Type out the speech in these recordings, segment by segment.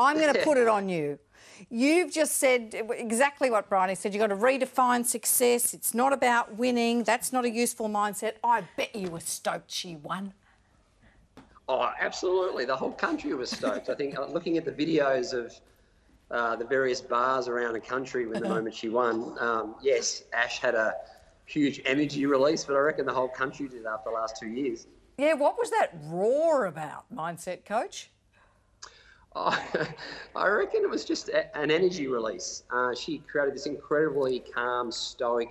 I'm going to put it on you. You've just said exactly what Bryony said. You've got to redefine success. It's not about winning. That's not a useful mindset. I bet you were stoked she won. Oh, absolutely. The whole country was stoked. I think looking at the videos of the various bars around the country when the moment she won, yes, Ash had a huge energy release, but I reckon the whole country did after the last 2 years. Yeah, what was that roar about, mindset coach? Oh, I reckon it was just an energy release. She created this incredibly calm, stoic,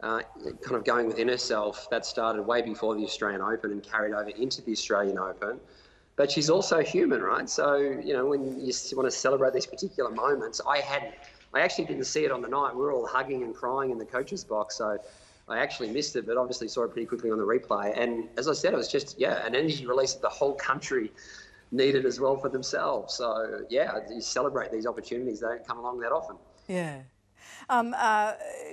kind of going within herself that started way before the Australian Open and carried over into the Australian Open. But she's also human, right? So, you know, when you want to celebrate these particular moments, I actually didn't see it on the night. We were all hugging and crying in the coach's box, so I actually missed it, but obviously saw it pretty quickly on the replay. And as I said, it was just, yeah, an energy release that the whole country needed as well for themselves. So, yeah, you celebrate these opportunities. They don't come along that often. Yeah.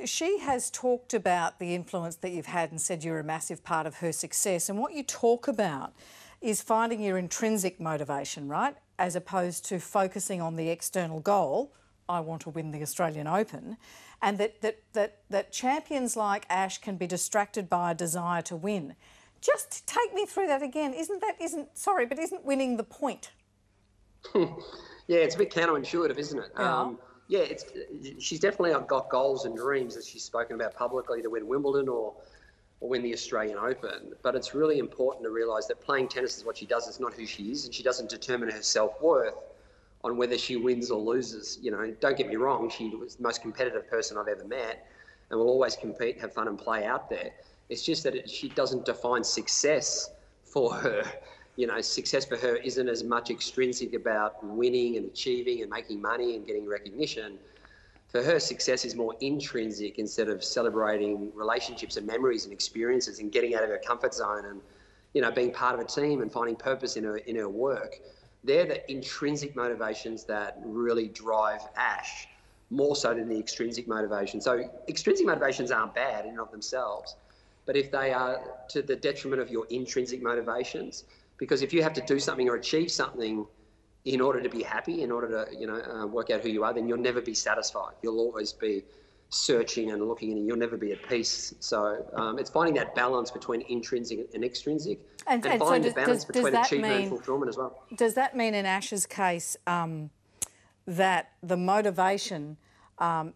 She has talked about the influence that you've had and said you're a massive part of her success. And what you talk about is finding your intrinsic motivation, right, as opposed to focusing on the external goal, I want to win the Australian Open, and that champions like Ash can be distracted by a desire to win. Just take me through that again. Isn't winning the point? Yeah, it's a bit counterintuitive, isn't it? Yeah. Yeah, she's definitely got goals and dreams that she's spoken about publicly to win Wimbledon or win the Australian Open. But it's really important to realise that playing tennis is what she does. It's not who she is, and she doesn't determine her self-worth on whether she wins or loses. You know, don't get me wrong, she was the most competitive person I've ever met and will always compete, have fun and play out there. It's just that she doesn't define success for her. You know, success for her isn't as much extrinsic about winning and achieving and making money and getting recognition. For her, success is more intrinsic, instead of celebrating relationships and memories and experiences and getting out of her comfort zone and, you know, being part of a team and finding purpose in her work. They're the intrinsic motivations that really drive Ash, more so than the extrinsic motivation. So extrinsic motivations aren't bad in and of themselves, but if they are to the detriment of your intrinsic motivations, because if you have to do something or achieve something in order to be happy, in order to, you know, work out who you are, then you'll never be satisfied. You'll always be searching and looking, and you'll never be at peace. So it's finding that balance between intrinsic and extrinsic, and finding the balance between achievement and fulfillment as well. Does that mean, in Ash's case, that the motivation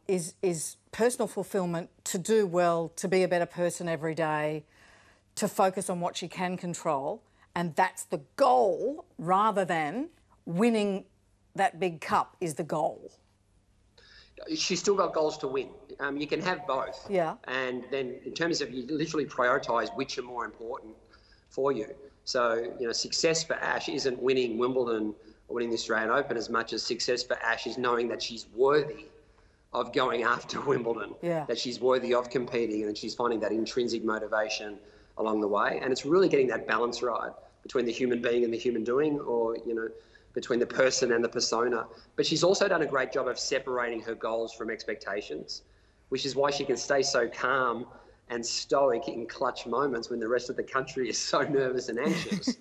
is personal fulfillment, to do well, to be a better person every day, to focus on what she can control, and that's the goal, rather than winning that big cup is the goal? She's still got goals to win. You can have both. Yeah. And then in terms of, you literally prioritise which are more important for you. So, you know, success for Ash isn't winning Wimbledon or winning the Australian Open as much as success for Ash is knowing that she's worthy of going after Wimbledon, yeah, that she's worthy of competing, and that she's finding that intrinsic motivation along the way. And it's really getting that balance right between the human being and the human doing, or, you know, between the person and the persona. But she's also done a great job of separating her goals from expectations, which is why she can stay so calm and stoic in clutch moments when the rest of the country is so nervous and anxious,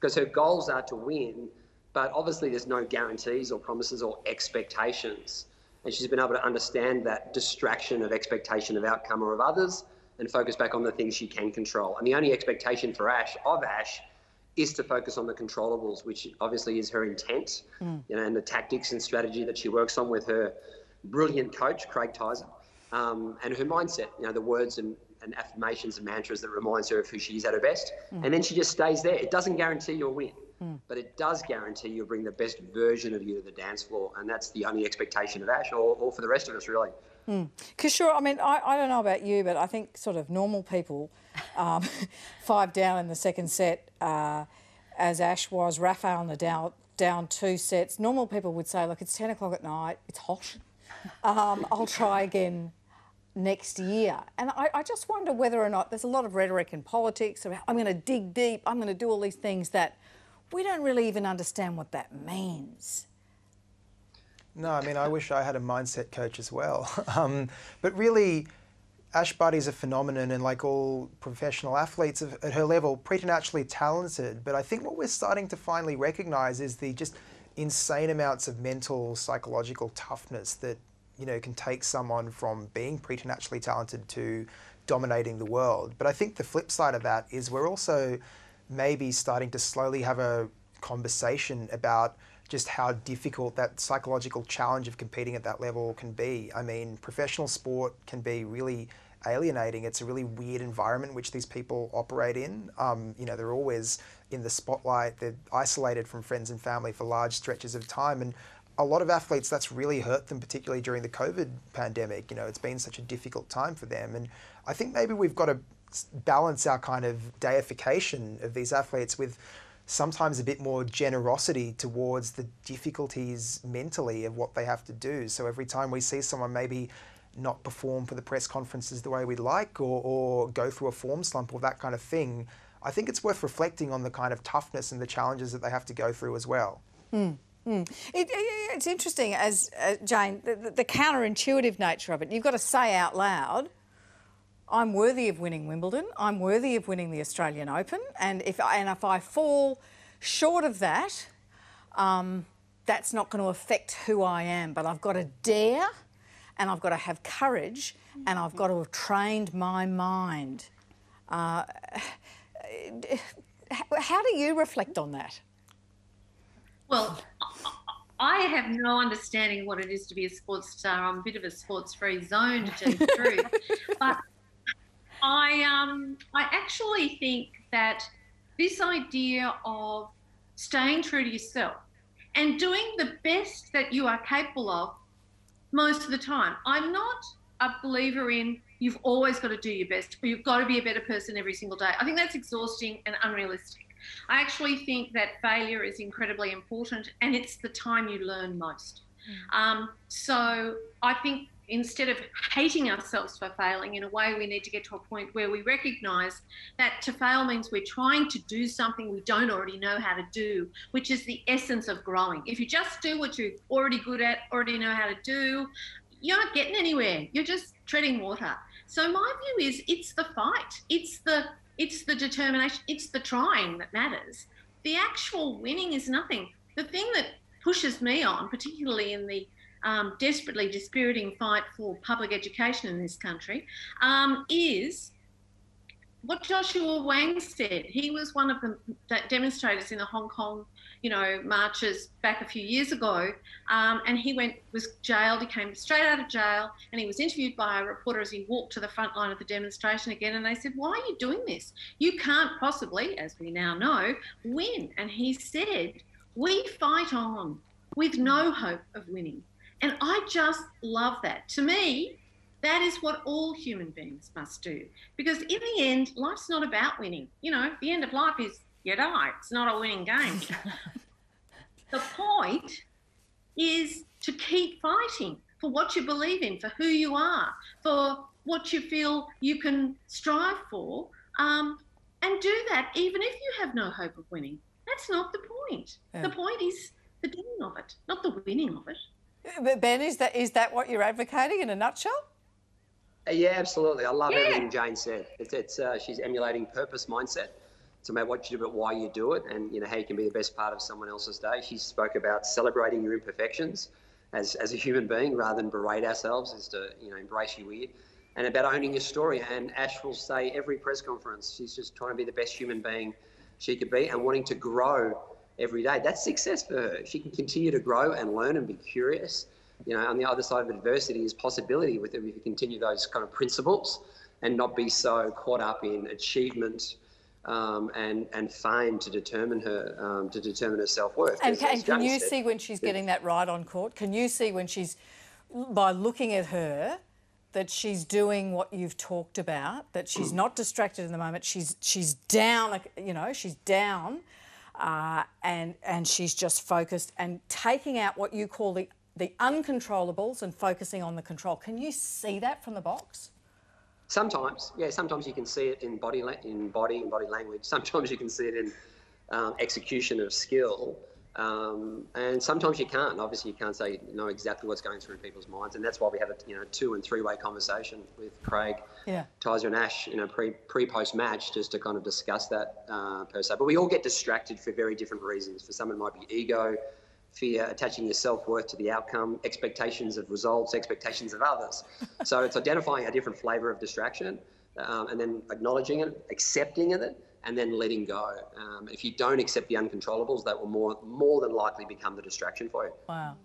because her goals are to win, but obviously there's no guarantees or promises or expectations. And she's been able to understand that distraction of expectation of outcome or of others, and focus back on the things she can control. And the only expectation for Ash is to focus on the controllables, which obviously is her intent, you know, and the tactics and strategy that she works on with her brilliant coach, Craig Tyzzer, and her mindset, you know, the words and affirmations and mantras that reminds her of who she is at her best. And then she just stays there. It doesn't guarantee you'll win, but it does guarantee you'll bring the best version of you to the dance floor, and that's the only expectation of Ash, or for the rest of us, really. Because, sure, I mean, I don't know about you, but I think sort of normal people, 5 down in the second set, as Ash was, Raphael Nadal down 2 sets, normal people would say, look, it's 10 o'clock at night, it's hot, I'll try again next year. And I just wonder whether or not there's a lot of rhetoric in politics about, I'm going to dig deep, I'm going to do all these things that we don't really even understand what that means. No, I mean, I wish I had a mindset coach as well. But really, Ash Barty is a phenomenon, and like all professional athletes at her level, preternaturally talented. But I think what we're starting to finally recognise is the just insane amounts of mental, psychological toughness that, you know, can take someone from being preternaturally talented to dominating the world. But I think the flip side of that is we're also maybe starting to slowly have a conversation about just how difficult that psychological challenge of competing at that level can be. I mean, professional sport can be really alienating. It's a really weird environment which these people operate in. You know, they're always in the spotlight. They're isolated from friends and family for large stretches of time. And a lot of athletes, that's really hurt them, particularly during the COVID pandemic. You know, it's been such a difficult time for them. And I think maybe we've got to balance our kind of deification of these athletes with sometimes a bit more generosity towards the difficulties mentally of what they have to do. So every time we see someone maybe not perform for the press conferences the way we'd like, or go through a form slump or that kind of thing, I think it's worth reflecting on the kind of toughness and the challenges that they have to go through as well. It's interesting, as Jane, the counterintuitive nature of it. You've got to say out loud, I'm worthy of winning Wimbledon, I'm worthy of winning the Australian Open, and if I fall short of that, that's not going to affect who I am. But I've got to dare, and I've got to have courage, and I've got to have trained my mind. How do you reflect on that? Well, I have no understanding what it is to be a sports star. I'm a bit of a sports-free zone, to tell you the truth. But I actually think that this idea of staying true to yourself and doing the best that you are capable of most of the time. I'm not a believer in you've always got to do your best or you've got to be a better person every single day. I think that's exhausting and unrealistic. I actually think that failure is incredibly important, and it's the time you learn most. So I think instead of hating ourselves for failing, in a way we need to get to a point where we recognise that to fail means we're trying to do something we don't already know how to do, which is the essence of growing. If you just do what you're already good at, already know how to do, you're not getting anywhere. You're just treading water. So my view is it's the fight. It's the determination. It's the trying that matters. The actual winning is nothing. The thing that pushes me on, particularly in the desperately dispiriting fight for public education in this country, is what Joshua Wong said. He was one of the demonstrators in the Hong Kong, you know, marches back a few years ago, and he was jailed. He came straight out of jail, and he was interviewed by a reporter as he walked to the front line of the demonstration again, and they said, why are you doing this? You can't possibly, as we now know, win. And he said, we fight on with no hope of winning. And I just love that. To me, that is what all human beings must do. Because in the end, life's not about winning. You know, the end of life is you die. It's not a winning game. The point is to keep fighting for what you believe in, for who you are, for what you feel you can strive for, and do that even if you have no hope of winning. That's not the point. Yeah. The point is the doing of it, not the winning of it. But Ben, is that what you're advocating in a nutshell? Yeah, absolutely. I love everything Jane said. It's she's emulating purpose mindset. It's about what you do, but why you do it, and you know how you can be the best part of someone else's day. She spoke about celebrating your imperfections as a human being rather than berate ourselves, is to, you know, embrace your weird, and about owning your story. And Ash will say every press conference, she's just trying to be the best human being she could be and wanting to grow every day. That's success for her. She can continue to grow and learn and be curious. You know, on the other side of adversity is possibility, with if you continue those kind of principles and not be so caught up in achievement and fame to determine her self-worth. And can you see when she's getting that right on court? Can you see when she's, by looking at her, that she's doing what you've talked about, that she's not distracted in the moment, she's down, you know, she's down, and she's just focused and taking out what you call the uncontrollables and focusing on the control. Can you see that from the box? Sometimes, yeah. Sometimes you can see it in body language. Sometimes you can see it in execution of skill, and sometimes you can't. Obviously, you can't say know exactly what's going through people's minds, and that's why we have a 2- and 3-way conversation with Craig, Tyzzer and Ash, you know, pre-post match, just to kind of discuss that per se. But we all get distracted for very different reasons. For some, it might be ego. fear attaching your self-worth to the outcome, expectations of results, expectations of others. So it's identifying a different flavor of distraction, and then acknowledging it, accepting it, and then letting go. If you don't accept the uncontrollables, that will more than likely become the distraction for you. Wow.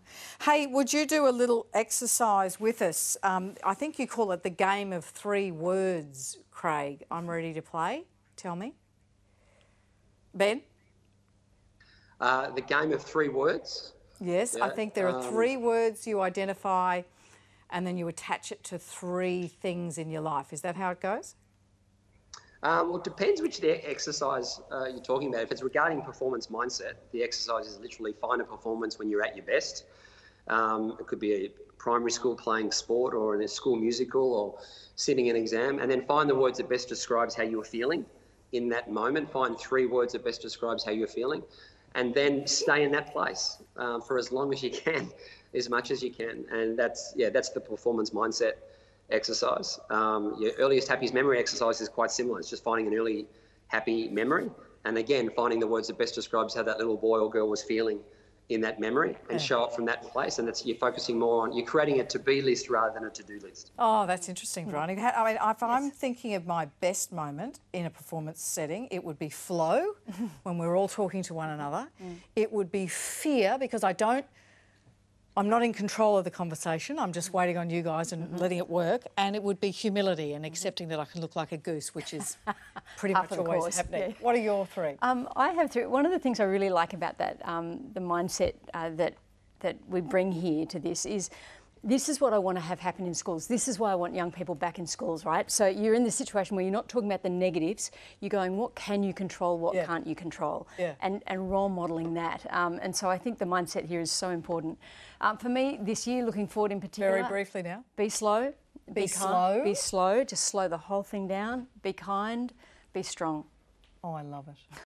Hey, would you do a little exercise with us? I think you call it the game of 3 words, Craig. I'm ready to play. Tell me. Ben? The game of 3 words? Yes, yeah. I think there are 3 words you identify and then you attach it to 3 things in your life. Is that how it goes? Well, it depends which exercise you're talking about. If it's regarding performance mindset, the exercise is literally find a performance when you're at your best. It could be a primary school playing sport or in a school musical or sitting an exam, and then find the words that best describes how you're feeling in that moment. Find 3 words that best describes how you're feeling, and then stay in that place for as long as you can, as much as you can. And that's the performance mindset exercise. Your earliest happiest memory exercise is quite similar. It's just finding an early happy memory and again finding the words that best describes how that little boy or girl was feeling in that memory and show up from that place. And that's, you're focusing more on, you're creating a to-be list rather than a to-do list. Oh, that's interesting, Brian. I mean, if I'm thinking of my best moment in a performance setting, it would be flow when we're all talking to one another. It would be fear because I'm not in control of the conversation. I'm just waiting on you guys and letting it work. And it would be humility and accepting that I can look like a goose, which is pretty much always happening. Yeah. What are your 3? I have 3. One of the things I really like about that, the mindset that we bring here to this is what I want to have happen in schools. This is why I want young people back in schools, right? So you're in this situation where you're not talking about the negatives. You're going, what can you control? What can't you control? Yeah. And role modelling that. And so I think the mindset here is so important. For me, this year, looking forward in particular... Very briefly now. Be slow. Be slow. Be slow. Just slow the whole thing down. Be kind. Be strong. Oh, I love it.